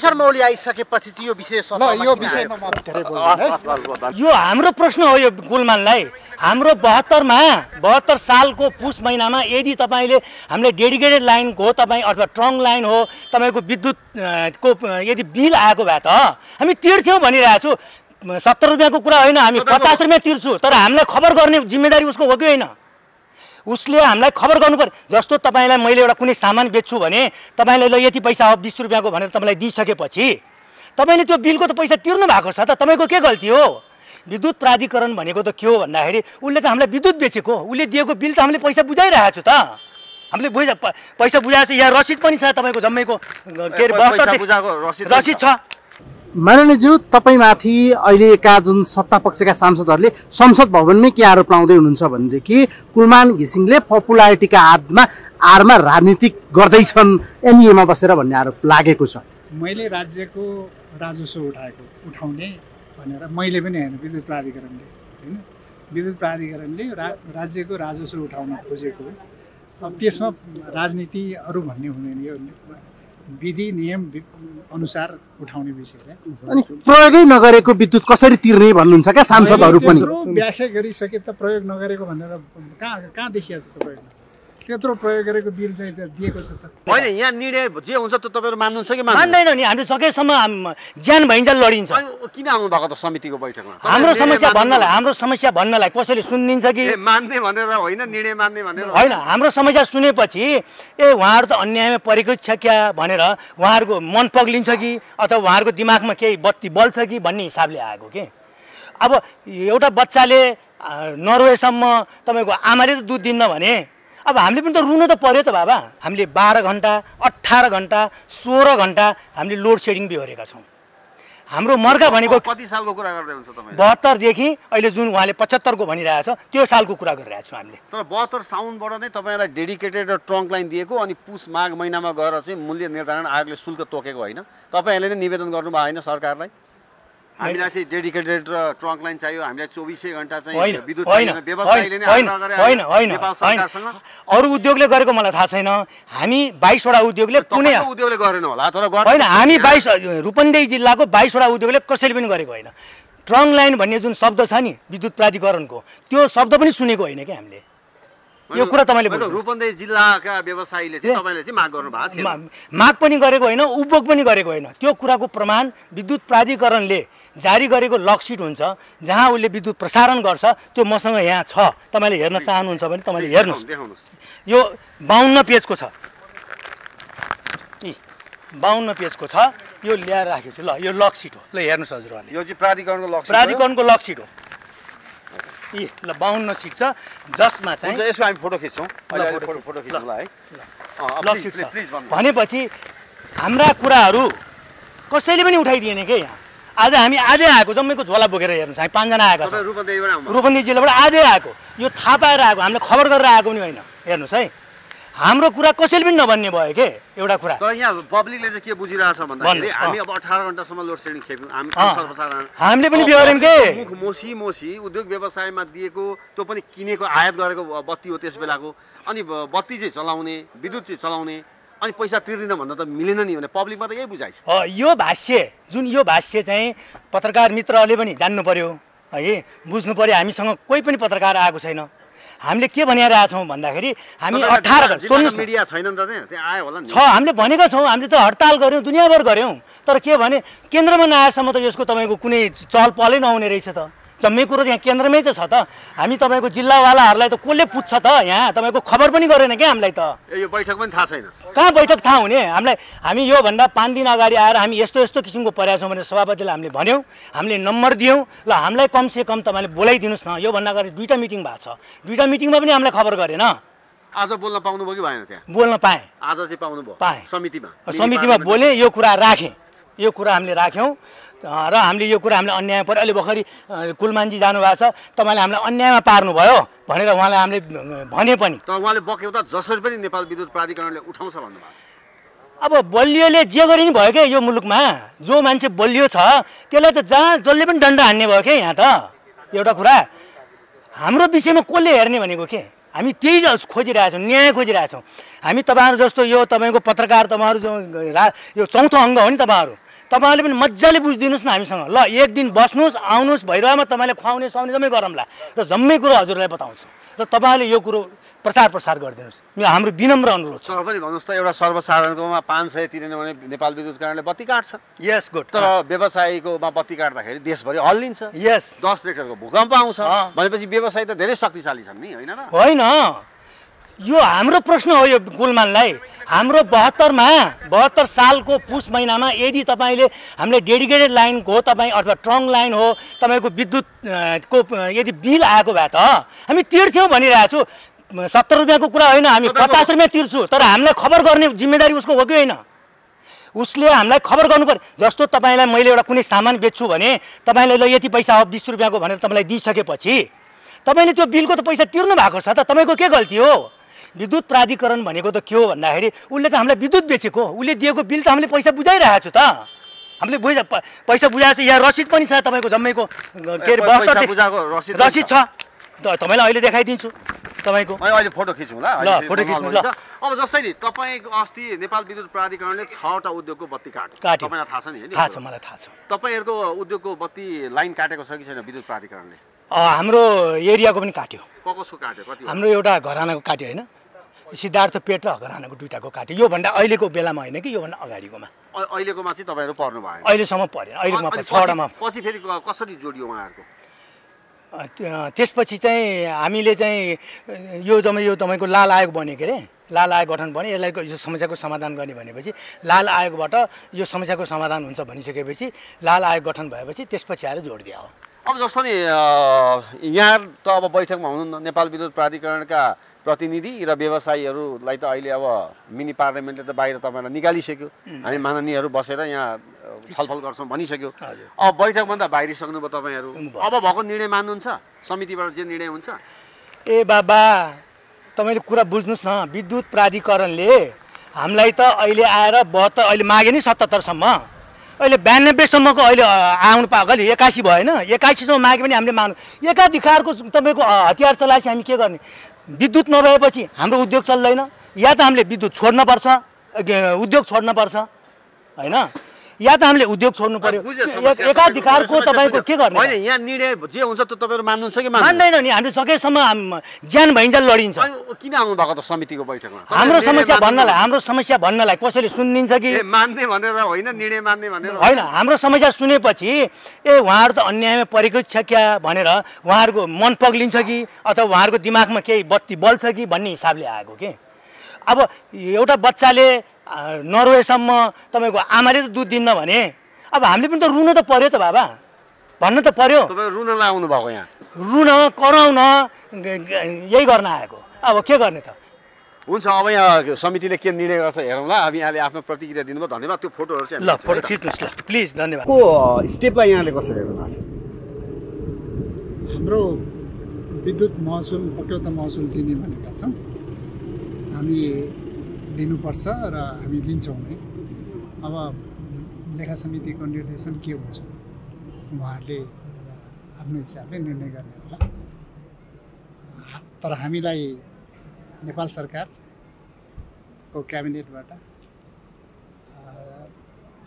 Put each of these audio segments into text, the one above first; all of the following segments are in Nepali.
कमिश्नर मौली आइसकेपछि चाहिँ यो विषय विषयमा म धेरै बोल्दिनँ। यो हाम्रो प्रश्न हो यो कुलमानलाई। हाम्रो 72 सालको पुस महिनामा यदि तपाईँले हामीले डेडिकेटेड लाइनको तपाईँ अथवा ट्रङ्क लाइन हो तपाईँको विद्युतको यदि बिल आएको भए त हामी तिर्थ्यौँ भनिरहेको छु। 70 रुपियाँको कुरा होइन, हामी 50 रुपियाँ तिर्छु, तर हामीलाई खबर गर्ने जिम्मेदारी उसको हो कि होइन? उसले हामीलाई खबर गर्नु पर्यो। जस्तो तपाईँलाई मैले एउटा कुनै सामान बेच्छु भने तपाईँले ल यति पैसा हो 20 रुपियाँको भनेर तपाईँलाई दिइसकेपछि तपाईँले त्यो बिलको त पैसा तिर्नु भएको छ त, तपाईँको के गल्ती हो? विद्युत प्राधिकरण भनेको त के हो भन्दाखेरि उसले त हामीलाई विद्युत बेचेको, उसले दिएको बिल त हामीले पैसा बुझाइरहेको छु त, हामीले पैसा बुझाएको छ। यहाँ रसिद पनि छ तपाईँको जम्मैको, के अरे रसिद छ। माननीयज्यू, तपाईँमाथि अहिलेका जुन सत्तापक्षका सांसदहरूले संसद भवनमै के आरोप लाउँदै हुनुहुन्छ भनेदेखि कुलमान घिसिङले पपुलारिटीका आरमा राजनीति गर्दैछन् एनएमा बसेर भन्ने आरोप लागेको छ। मैले राज्यको राजस्व उठाउने भनेर मैले पनि होइन, विद्युत प्राधिकरणले राज्यको राजस्व उठाउन खोजेको। अब त्यसमा राजनीति अरू भन्ने हुँदैन, यो विधि नियम अनुसार उठाउने विषयलाई। अनि प्रयोगै नगरेको विद्युत कसरी तिर्ने भन्नुहुन्छ क्या सांसदहरू पनि? व्याख्या गरिसके त प्रयोग नगरेको भनेर कहाँ देखिएको छ तपाईँले? त्यत्रो प्रयोग गरेको बिल चाहिँ दिएको छ त होइन। यहाँ निर्णय जे हुन्छ त तपाईँहरू मान्नुहुन्छ कि मान्दैन नि? हामीले सकेसम्म ज्यान भइन्जेल लडिन्छ। किन आउनु भएको त समितिको बैठकमा? हाम्रो समस्या भन्नलाई कसैले सुनिन्छ कि मान्ने भनेर होइन, निर्णय मान्ने भनेर होइन। हाम्रो समस्या सुनेपछि ए उहाँहरू त अन्यायमा परेको छ क्या भनेर उहाँहरूको मन पग्लिन्छ कि अथवा उहाँहरूको दिमागमा केही बत्ती बल्छ कि भन्ने हिसाबले आएको के। अब एउटा बच्चाले नरोएसम्म तपाईँको आमाले त दुध दिन्न भने अब हामीले पनि त रुनु त पर्यो त बाबा। हामीले 12 घन्टा 18 घन्टा 16 घन्टा हामीले लोड सेडिङ बिहोरेका छौँ। हाम्रो मर्का भनेको कति सालको कुरा गर्दै हुन्छ तपाईँ? 72 देखि अहिले जुन उहाँले 75 को भनिरहेको छ त्यो सालको कुरा गरिरहेको छौँ हामीले। तर 72 साउनबाट नै तपाईँलाई डेडिकेटेड र ट्रङ्क लाइन दिएको, अनि पुस माघ महिनामा गएर चाहिँ मूल्य निर्धारण आयोगले शुल्क तोकेको होइन? तपाईँहरूले नै निवेदन गर्नुभएको होइन सरकारलाई? हामीलाई चाहिँ डेडिकेटेड र ट्रङ्क लाइन चाहियो, हामीलाई 24 घन्टा चाहियो विद्युत व्यवसायीले नै होइन अरू उद्योगले गरेको मलाई थाहा छैन। हामी 22 वटा उद्योगले कुनै उद्योगले गरेन होला तर होइन, हामी 22 रूपन्देही जिल्लाको 22 वटा उद्योगले कसैले पनि गरेको होइन। ट्रङ्क लाइन भन्ने जुन शब्द छ नि विद्युत प्राधिकरणको, त्यो शब्द पनि सुनेको होइन क्या हामीले? यो कुरा तपाईँले रूपन्देही जिल्लाका व्यवसायीले चाहिँ तपाईँले चाहिँ माग गर्नु भएको थियो, माग पनि गरेको होइन, उपभोग पनि गरेको होइन। त्यो कुराको प्रमाण विद्युत प्राधिकरणले जारी गरेको लकसिट हुन्छ जहाँ उसले विद्युत प्रसारण गर्छ, त्यो मसँग यहाँ छ। तपाईँले हेर्न चाहनुहुन्छ भने तपाईँले हेर्नुहोस्, यो 52 पेजको छ, 52 पेजको छ, यो ल्याएर राखेको छु। ल यो लकसिट हो, ल हेर्नुहोस् हजुरहरूले, यो चाहिँ प्राधिकरणको लकसिट हो। ए ल 52 सिट छ जसमा चाहिँ यसको हामी फोटो खिच्छौँ, फोटो खिच्छौँ ल है। लकसिट भनेपछि हाम्रा कुराहरू कसैले पनि उठाइदिएन के। यहाँ आज हामी आजै आएको जम्मैको झोला बोकेर हेर्नुहोस्, हामी 5 जना आएका छौँ रूपन्देही जिल्लाबाट, आजै आएको, यो थाहा पाएर आएको, हामीले खबर गरेर आएको पनि होइन। हेर्नुहोस् है, हाम्रो कुरा कसैले पनि नभन्ने भयो के एउटा कुरा। तर यहाँ पब्लिकले चाहिँ के बुझिरहेछ भन्दाखेरि हामी अब 18 घन्टासम्म लोड सेडिङ खेप्यौँ, हामीले पनि बिहोर्यौँ के। मोसी उद्योग व्यवसायमा दिएको त्यो पनि किनेको आयात गरेको बत्ती हो त्यस बेलाको, अनि बत्ती चाहिँ चलाउने विद्युत चाहिँ चलाउने अनि पैसा तिर्दिन भन्दा त मिलेन नि भने पब्लिकमा त यही बुझाइ छ। यो भाष्य जुन यो भाष्य चाहिँ पत्रकार मित्रहरूले पनि जान्नु पर्यो है, बुझ्नु पर्यो। हामीसँग कोही पनि पत्रकार आएको छैन। हामीले के भनिरहेछौँ भन्दाखेरि हामी 18 घन्टा मिडिया छैन नि त, आयो होला नि छ, हामीले भनेका छौँ। हामीले त हडताल गऱ्यौँ, दुनियाँभर गऱ्यौँ, तर के भने केन्द्रमा नआएसम्म त यसको तपाईँको कुनै चलपलै नहुने रहेछ त। जम्मै कुरो यहाँ केन्द्रमै त छ त। हामी तपाईँको जिल्लावालाहरूलाई त कसले पुज्छ त? यहाँ तपाईँको खबर पनि गरेन क्या हामीलाई त। यो बैठक पनि थाहा छैन, कहाँ बैठक थाहा हुने हामीलाई? हामी योभन्दा 5 दिन अगाडि आएर हामी यस्तो यस्तो किसिमको परेका छौँ भने सभापतिलाई हामीले भन्यौँ, हामीले नम्बर दियौँ, ल हामीलाई कमसेकम तपाईँले बोलाइदिनुहोस् न। योभन्दा अगाडि 2टा मिटिङ भएको छ, 2टा मिटिङमा पनि हामीलाई खबर गरेन। आज बोल्न पाउनुभयो कि भएन? त्यहाँ बोल्न पाएँ, आज चाहिँ पाउनुभयो, पाएँ समितिमा बोलेँ, यो कुरा राखेँ, यो कुरा हामीले राख्यौँ। र हामीले यो कुरा हामीले अन्याय पऱ्यो। अहिले भर्खरै कुलमानजी जानुभएको छ, तपाईँले हामीलाई अन्यायमा पार्नुभयो भनेर उहाँलाई हामीले भने पनि तर उहाँले बक्यो त, जसरी पनि नेपाल विद्युत प्राधिकरणले उठाउँछ भन्नुभएको छ। अब बलियोले जे गरे नि भयो क्या यो मुलुकमा। जो मान्छे बलियो छ त्यसलाई त जहाँ जसले पनि डन्डा हान्ने भयो क्या। यहाँ त एउटा कुरा हाम्रो विषयमा कसले हेर्ने भनेको के? हामी त्यही खोजिरहेछौँ, न्याय खोजिरहेछौँ। हामी तपाईँहरू जस्तो यो तपाईँको पत्रकार, तपाईँहरू यो चौथो अङ्ग हो नि तपाईँहरू, तपाईले पनि मज्जाले बुझदिनुस् न हामीसँग। ल एक दिन बस्नुस् आउनुस् भइरहेमा तपाईले खुवाउने सुवाउने जम्मै गरौँला र जम्मै कुरो हजुरलाई बताउँछु र तपाईले यो कुरो प्रचार प्रसार गरिदिनुस्, यो हाम्रो विनम्र अनुरोध छ। सर पनि भन्नुस् त, एउटा सर्वसाधारणकोमा 500 तिर्ने भने नेपाल विद्युत कारणले बत्ती काट्छ, यस गुड, तर व्यवसायीकोमा बत्ती काट्दाखेरि देशभरि हल्लिन्छ, यस 10 रेक्टरको भूकम्प आउँछ, भनेपछि व्यवसायी त धेरै शक्तिशाली छन् नि, हैन र? हैन, यो हाम्रो प्रश्न हो। यो कुलमानलाई हाम्रो 72 साल को पुष महीना में यदि तपाईले हामीले डेडिकेटेड लाइन को तपाई अथवा ट्रङ लाइन हो तपाईको विद्युत को यदि बिल आएको भए त हामी तिर्थ्यौं भनिरहेछु। 70 रुपैयाँको कुरा हैन, हामी 50 रुपैयाँ तिर्छु, तर हामीलाई खबर गर्ने जिम्मेदारी उसको हो कि हैन? उसले हामीलाई खबर गर्नुपर्छ। जस्तो तपाईलाई मैले एउटा कुनै सामान बेच्छु भने तपाईले ल यति पैसा हो 20 रुपैयाँको भनेर तपाईलाई दिइसकेपछि तपाईले त्यो बिलको त पैसा तिर्नु भएको छ त, तपाईको के गल्ती हो? विद्युत प्राधिकरण भनेको त के हो भन्दाखेरि उसले त हामीलाई विद्युत बेचेको, उसले दिएको बिल त हामीले पैसा बुझाइरहेको छ त, हामीले पैसा बुझाएको छ। यहाँ रसिद पनि छ तपाईको जम्मैको, के अरे 72 बुझाको रसिद छ, तपाईलाई अहिले देखाइदिन्छु। तपाईको अहिले फोटो खिच्नु ल, फोटो खिच्नु ल। अब जस्तै नि तपाईको अस्ति नेपाल विद्युत प्राधिकरणले 6 वटा उद्योगको बत्ती काट्यो, तपाईलाई थाहा छ नि? हैन, थाहा छ, मलाई थाहा छ। तपाईहरुको उद्योगको बत्ती लाइन काटेको छ कि छैन विद्युत प्राधिकरणले? हाम्रो एरियाको पनि काट्यो। कसको काट्यो? कति? हाम्रो एउटा घरानाको काट्यो, हैन सिद्धार्थ पेट र घरानाको दुईटाको काट्यो। योभन्दा अहिलेको बेलामा होइन कि योभन्दा अगाडिकोमा। अहिलेकोमा चाहिँ तपाईहरु पर्नु भयो? अहिलेसम्म परे, अहिलेमा 6वटामा। पछि फेरि कसरी जोडियो उहाँहरुको? त्यसपछि चाहिँ हामीले चाहिँ यो जम्मै यो तपाईँको लाल आयोग बन्यो के अरे, लाल आयोग गठन बन्यो। यसलाई यो समस्याको समाधान गर्ने भनेपछि लाल आयोगबाट यो समस्याको समाधान हुन्छ भनिसकेपछि लाल आयोग गठन भएपछि त्यसपछि आएर जोडिदिया हो। अब जस्तो नि यहाँ त अब बैठकमा हुनुहुन्न नेपाल विद्युत प्राधिकरणका प्रतिनिधि र व्यवसायीहरूलाई, त अहिले अब मिनी पार्लियामेन्टले त बाहिर तपाईँलाई निकालिसक्यो, हामी माननीयहरू बसेर यहाँ छलफल गर्छौँ भनिसक्यो। अब बैठकभन्दा बाहिरिसक्नुभयो तपाईँहरू, अब भएको निर्णय मान्नुहुन्छ समितिबाट जे निर्णय हुन्छ? ए बाबा तपाईँले कुरा बुझ्नुहोस् न, विद्युत प्राधिकरणले हामीलाई त अहिले आएर 72 अहिले मागे नि 77सम्म, अहिले 92सम्मको अहिले आउनु पाएको, अहिले 81 भयो होइन, 81सम्म मागे पनि हामीले मान्नु। एकाधिकारको तपाईँको हतियार चलाएपछि हामी के गर्ने? विद्युत नभएपछि हाम्रो उद्योग चल्दैन, या त हामीले विद्युत छोड्नुपर्छ, उद्योग छोड्नुपर्छ हैन, या त हामीले उद्योग छोड्नु पर्यो। एकाधिकारको तपाईको के गर्ने? हैन, यहाँ निर्णय जे हुन्छ त्यो तपाईहरु मान्नुहुन्छ कि मान्दैन नि? हामीले सकेसम्म ज्यान भइन्जेल लडिन्छ। किन आउनु भएको त समितिको बैठकमा? हाम्रो समस्या भन्नलाई कसैले सुनिन्छ कि मान्ने भनेर होइन, निर्णय मान्ने भनेर हैन, हाम्रो समस्या सुनेपछि ए उहाँहरु त अन्यायमा परेको छ क्या भनेर उहाँहरुको मन पग्लिन्छ कि अथवा उहाँहरुको दिमागमा केही बत्ती बल्छ कि भन्ने हिसाबले आएको के। अब एउटा बच्चाले नरोएसम्म तपाईको आमाले त दुध दिन्न भने अब हामीले पनि त रुनु त पर्यो त बाबा, भन्न त पर्यो। तपाईँ रुन लाउनु भएको, यहाँ रुन कराउन यही गर्न आएको, अब के गर्ने त? हुन्छ, अब यहाँ समितिले के निर्णय गर्छ हेरौँला। अब यहाँले आफ्नो प्रतिक्रिया दिनुभयो, धन्यवाद। त्यो फोटोहरु चाहिँ ल फोटो खिच्नुहोस् ल प्लिज, धन्यवाद। को स्टेपलाई यहाँले कसरी हेर्नुहुन्छ? हाम्रो विद्युत महसुल बक्लौता महसुल दिने भनेका छौँ, हामी दिनुपर्छ र हामी दिन्छौँ नै। अब लेखा समितिको निर्देशन के हुन्छ उहाँहरूले आफ्नो हिसाबले निर्णय गर्ने होला, तर हामीलाई नेपाल सरकारको क्याबिनेटबाट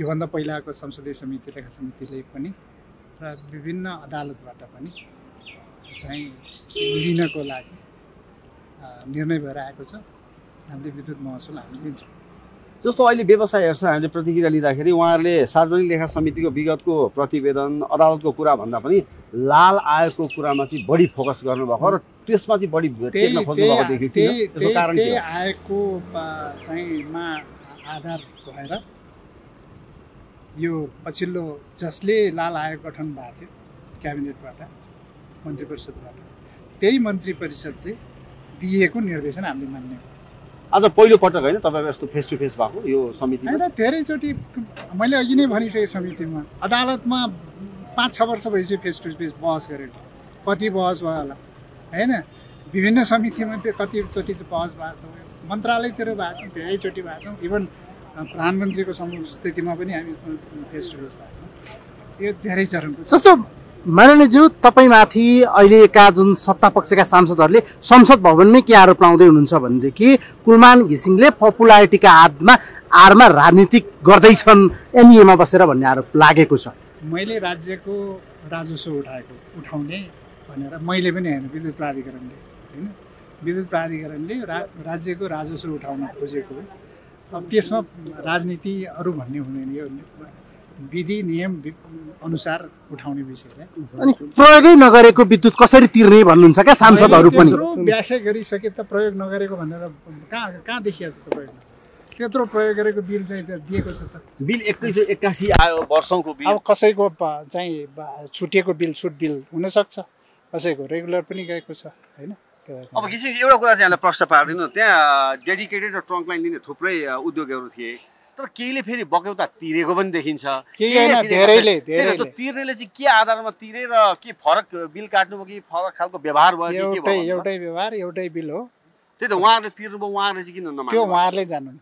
योभन्दा पहिलाको संसदीय समिति लेखा समितिले पनि र विभिन्न अदालतबाट पनि चाहिँ लिनको लागि निर्णय भएर आएको छ। हामीले विद्युत महसुल हामी लिन्छौँ। जस्तो अहिले व्यवसायीहरूसँग हामीले प्रतिक्रिया लिँदाखेरि उहाँहरूले सार्वजनिक लेखा समितिको विगतको प्रतिवेदन, अदालतको कुरा भन्दा पनि लाल आयोगको कुरामा चाहिँ बढी फोकस गर्नुभएको र त्यसमा चाहिँ बढी टेक्न खोज्नु भएको देखियो। त्यसको कारण के हो? आयोगको चाहिँमा आधार भएर यो पछिल्लो जसले लाल आयोग गठन भएको थियो क्याबिनेटबाट, मन्त्री परिषदबाट, त्यही मन्त्री परिषदले दिएको निर्देशन हामीले मान्ने। आज पहिलो पटक होइन तपाईँ यस्तो फेस टु फेस भएको यो समितिमा? हैन, धेरैचोटि मैले अघि नै भनिसकेँ, समितिमा अदालतमा 5-6 वर्ष भइसक्यो फेस टु फेस बहस गरेको, कति बहस भयो होला हैन, विभिन्न समितिमा कतिचोटि बहस भएको छ, मन्त्रालयतिर भएको छ, धेरैचोटि भएको छ, इभन प्रधानमन्त्रीको समस्थितिमा पनि हामी फेस टु फेस भएको छ। यो धेरै चरणको। जस्तो माननीयज्यू तपाईमाथि अहिलेका जुन सत्ता पक्षका सांसदहरूले संसद भवनमै के आरोप लाउँदै हुनुहुन्छ भनेदेखि कुलमान घिसिङले पपुलारिटीका आरमा राजनीति गर्दैछन् एनएमा बसेर भन्ने आरोप लागेको छ। मैले राज्यको राजस्व उठाउने भनेर मैले पनि हैन विद्युत प्राधिकरणले राज्यको राजस्व उठाउन खोजेको। अब त्यसमा राजनीति अरु भन्ने हुँदैन, यो विधि नियम अनुसार उठाउने विषयलाई अनि प्रयोगै नगरेको विद्युत कसरी तिर्ने भन्नुहुन्छ के सांसदहरु पनि। व्याख्या गरिसके त प्रयोग नगरेको भनेर कहाँ देखिया छ तपाईले? त्यत्रो प्रयोग गरेको बिल चाहिँ त दिएको छ त, बिल 81 आयो वर्षौंको बिल। अब कसैको चाहिँ छुटेको बिल छुट बिल हुन सक्छ, कसैको रेगुलर पनि गएको छ हैन। अब किसिम एउटा कुरा चाहिँ हामीलाई प्रश्न पार्दिनु, त्यहाँ डेडिकेटेड र ट्रंक लाइन लिने थुप्रै उद्योगहरु थिए तर केहीले फेरि बक्यौता तिरेको पनि देखिन्छ। केही हैन धेरैले तिर्नेले चाहिँ के आधारमा तिरे र के फरक बिल काट्नु हो कि फरक खालको व्यवहार भयो कि के भयो? एउटै व्यवहार एउटै बिल हो। त्यही त उहाँहरुले तिर्नु भयो, उहाँहरुले चाहिँ किन नमान्नु? त्यो उहाँहरुले जान्नुन्।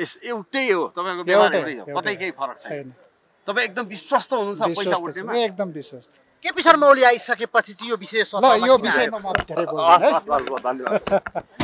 यस एउटै हो, तपाईको व्यवहार एउटै हो, कतै केही फरक छैन। तपाई एकदम विश्वस्त हुनुहुन्छ पैसा उठ्नेमा? एकदम विश्वस्त। केपी शर्मा ओली आइसकेपछि चाहिँ यो विषय सत्ता यो विषयमा म धेरै बोल्छु। धन्यवाद।